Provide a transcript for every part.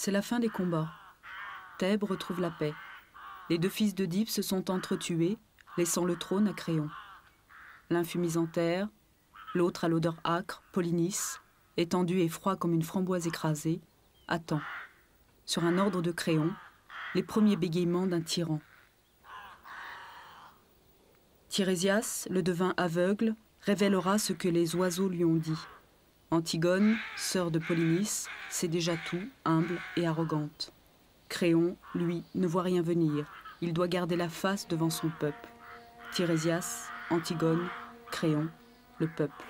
C'est la fin des combats. Thèbes retrouve la paix. Les deux fils d'Œdipe se sont entretués, laissant le trône à Créon. L'un fut mis en terre, l'autre à l'odeur âcre, Polynice, étendu et froid comme une framboise écrasée, attend, sur un ordre de Créon, les premiers bégaiements d'un tyran. Tirésias, le devin aveugle, révélera ce que les oiseaux lui ont dit. Antigone, sœur de Polynice, sait déjà tout, humble et arrogante. Créon, lui, ne voit rien venir. Il doit garder la face devant son peuple. Tirésias, Antigone, Créon, le peuple.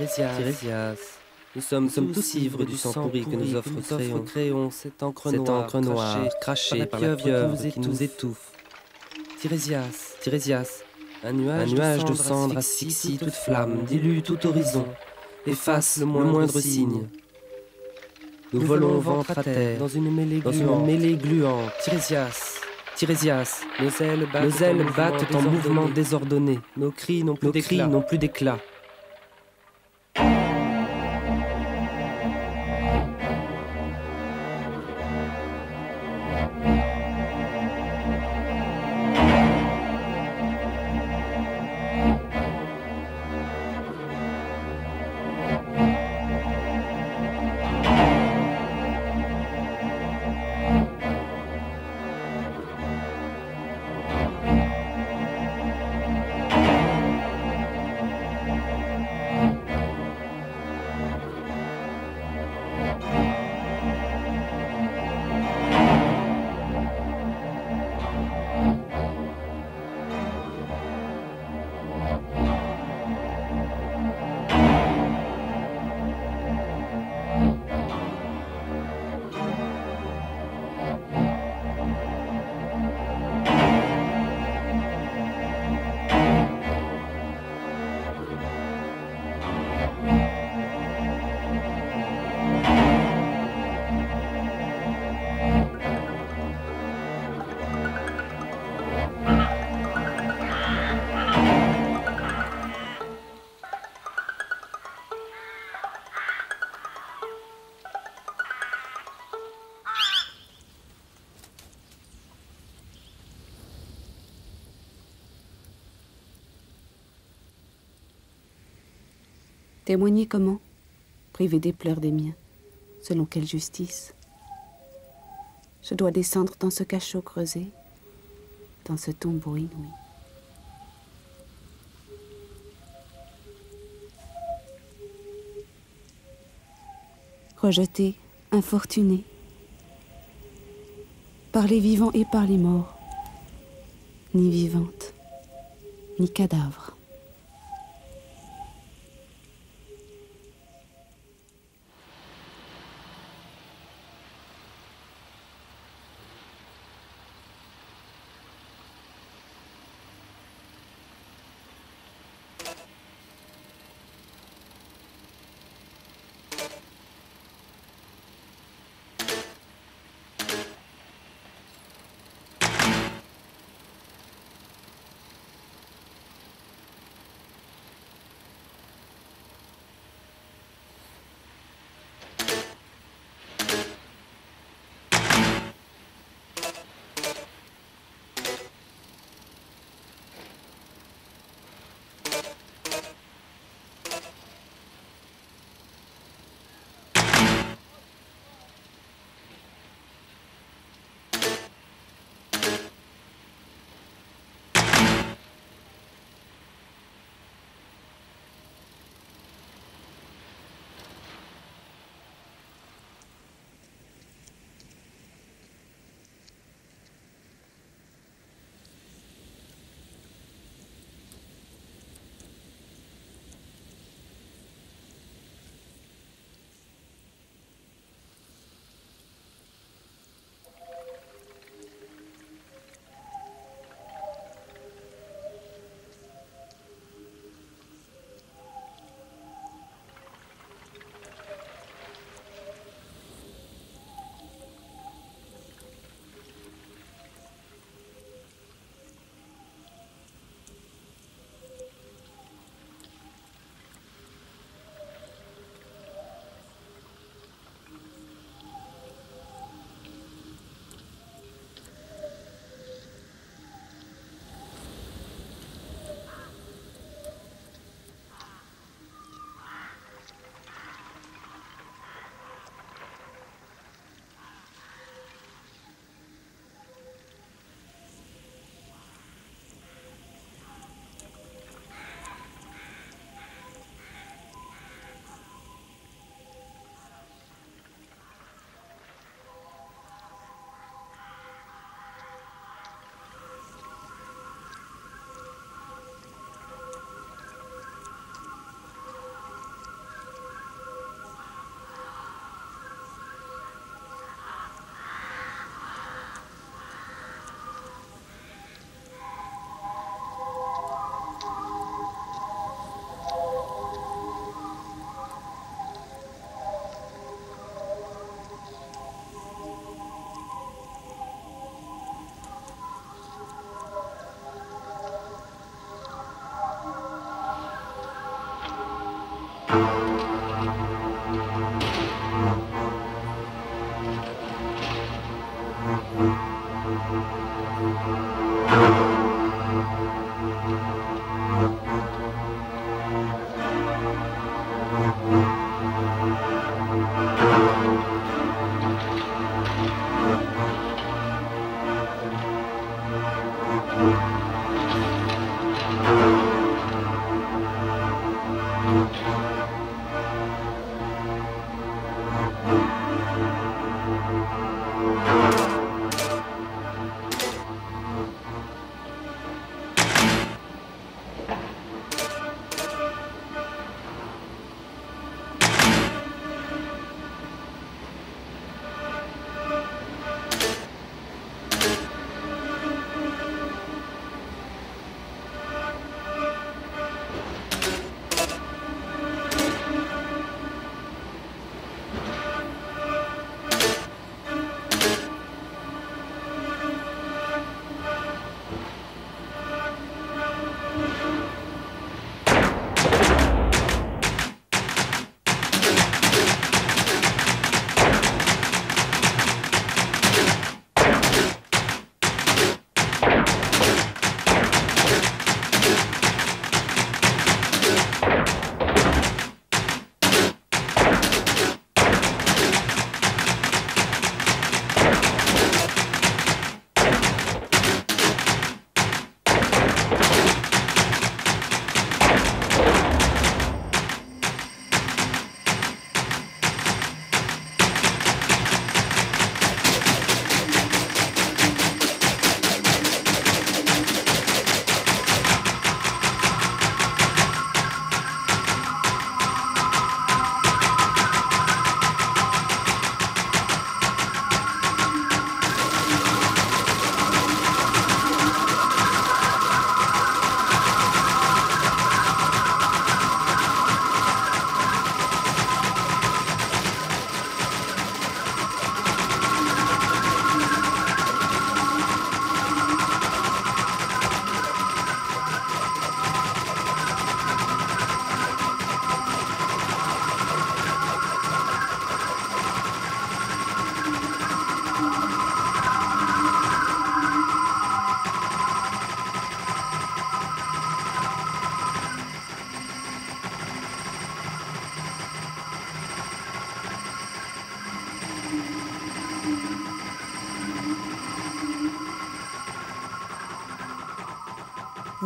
Tirésias, nous sommes tous ivres du sang pourri que nous offre Créon, cette encre noire, crachée par la pieuvre qui nous étouffe. Tirésias, un nuage de cendre asphyxie toute flamme, dilue tout horizon, efface le moindre signe. Nous volons ventre à terre, dans une mêlée gluante. Tirésias, nos ailes battent en mouvement désordonné, nos cris n'ont plus d'éclat. Témoigner comment? Priver des pleurs des miens. Selon quelle justice? Je dois descendre dans ce cachot creusé, dans ce tombeau inouï. Rejeté, infortuné, par les vivants et par les morts, ni vivante, ni cadavre.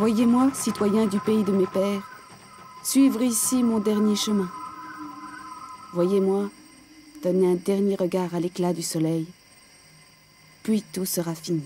Voyez-moi, citoyen du pays de mes pères, suivre ici mon dernier chemin. Voyez-moi, donner un dernier regard à l'éclat du soleil, puis tout sera fini.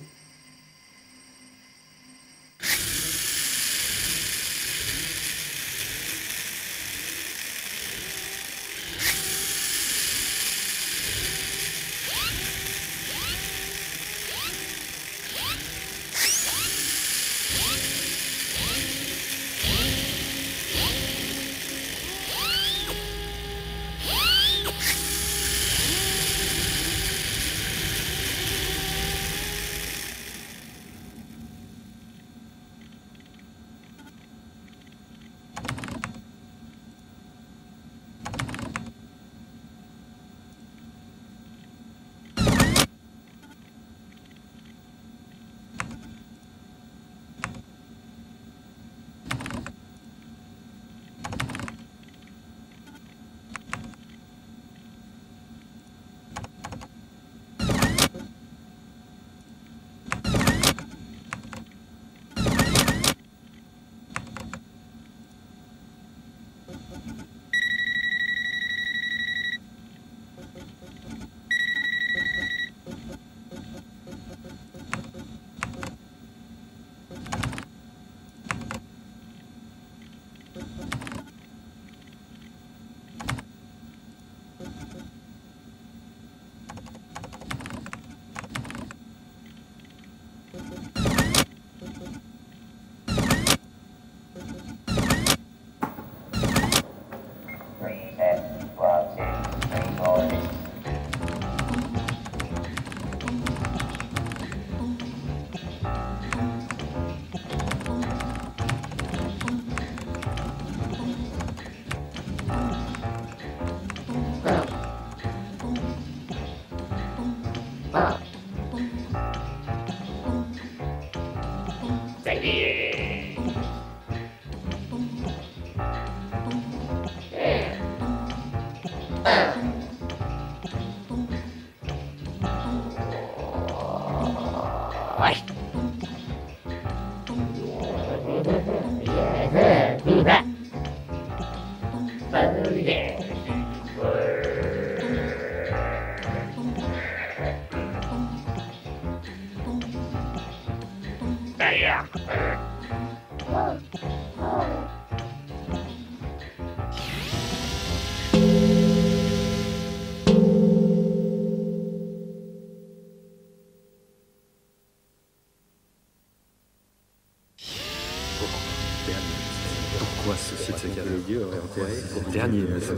Dernier médecin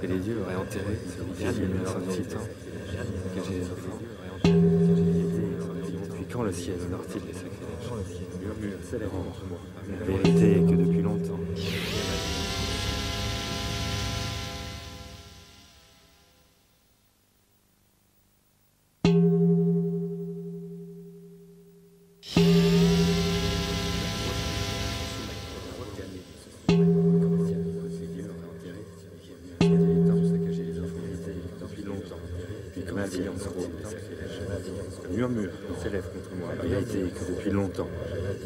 que les dieux auraient enterré, dernier médecin militant que j'ai enterré. Depuis quand le ciel honore-t-il les sacrilèges? Murmure célérant la vérité que depuis longtemps.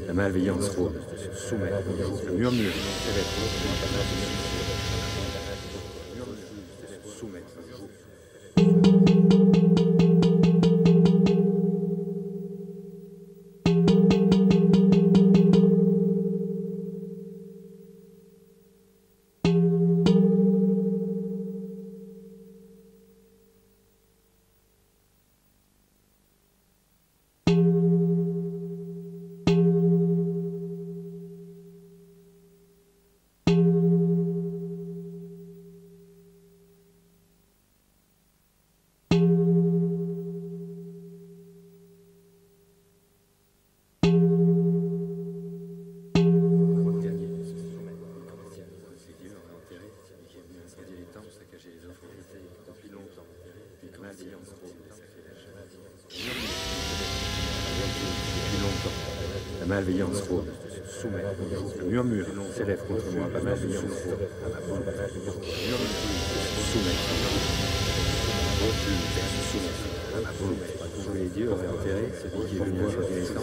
La malveillance rôde, soumet, le murmure, Les dieux auraient enterré celui qui est venu à la guérison.